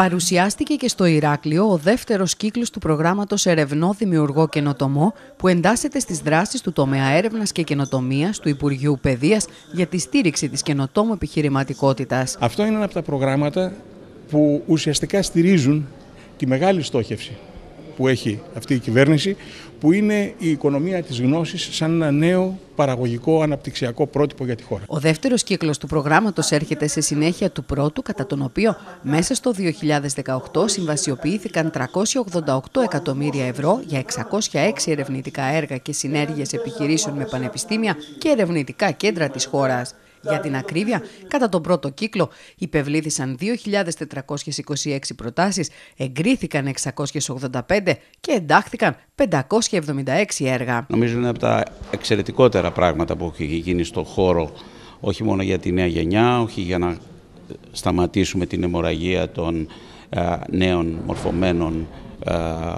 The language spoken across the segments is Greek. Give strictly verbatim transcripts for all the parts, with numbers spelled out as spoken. Παρουσιάστηκε και στο Ηράκλειο ο δεύτερος κύκλος του προγράμματος Ερευνώ, Δημιουργώ, Καινοτομώ, που εντάσσεται στις δράσεις του τομέα έρευνας και καινοτομίας του Υπουργείου Παιδείας για τη στήριξη της καινοτόμου επιχειρηματικότητας. Αυτό είναι ένα από τα προγράμματα που ουσιαστικά στηρίζουν τη μεγάλη στόχευση που έχει αυτή η κυβέρνηση, που είναι η οικονομία της γνώσης σαν ένα νέο παραγωγικό αναπτυξιακό πρότυπο για τη χώρα. Ο δεύτερος κύκλος του προγράμματος έρχεται σε συνέχεια του πρώτου, κατά τον οποίο μέσα στο δύο χιλιάδες δεκαοκτώ συμβασιοποιήθηκαν τριακόσια ογδόντα οκτώ εκατομμύρια ευρώ για εξακόσια έξι ερευνητικά έργα και συνέργειες επιχειρήσεων με πανεπιστήμια και ερευνητικά κέντρα της χώρας. Για την ακρίβεια, κατά τον πρώτο κύκλο υπευλήθησαν δύο χιλιάδες τετρακόσιες είκοσι έξι προτάσεις, εγκρίθηκαν εξακόσιες ογδόντα πέντε και εντάχθηκαν πεντακόσια εβδομήντα έξι έργα. Νομίζω είναι από τα εξαιρετικότερα πράγματα που έχει γίνει στον χώρο, όχι μόνο για τη νέα γενιά, όχι για να σταματήσουμε την αιμορραγία των νέων μορφωμένων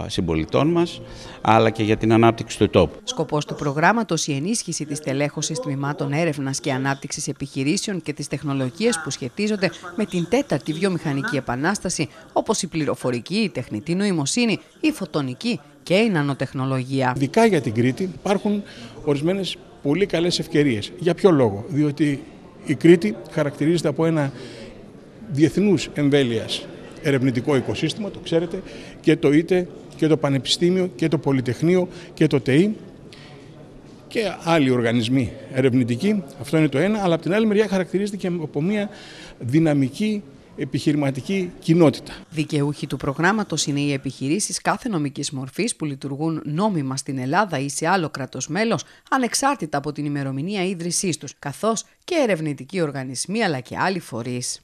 συμπολιτών μας, αλλά και για την ανάπτυξη του τόπου. Σκοπός του προγράμματος η ενίσχυση της τελέχωσης τμήματων έρευνας και ανάπτυξης επιχειρήσεων και τις τεχνολογίες που σχετίζονται με την τέταρτη βιομηχανική επανάσταση, όπως η πληροφορική, η τεχνητή νοημοσύνη, η φωτονική και η νανοτεχνολογία. Ειδικά για την Κρήτη υπάρχουν ορισμένες πολύ καλές ευκαιρίες. Για ποιο λόγο? Διότι η Κρήτη χαρακτηρίζεται από ένα διεθνούς εμβέλειας ερευνητικό οικοσύστημα, το ξέρετε, και το ΙΤΕ και το Πανεπιστήμιο και το Πολυτεχνείο και το ΤΕΙ και άλλοι οργανισμοί ερευνητικοί, αυτό είναι το ένα, αλλά από την άλλη μεριά χαρακτηρίζεται και από μια δυναμική επιχειρηματική κοινότητα. Δικαιούχοι του προγράμματος είναι οι επιχειρήσεις κάθε νομικής μορφής που λειτουργούν νόμιμα στην Ελλάδα ή σε άλλο κράτος μέλος, ανεξάρτητα από την ημερομηνία ίδρυσής τους, καθώς και ερευνητικοί οργανισμοί αλλά και άλλοι φορείς.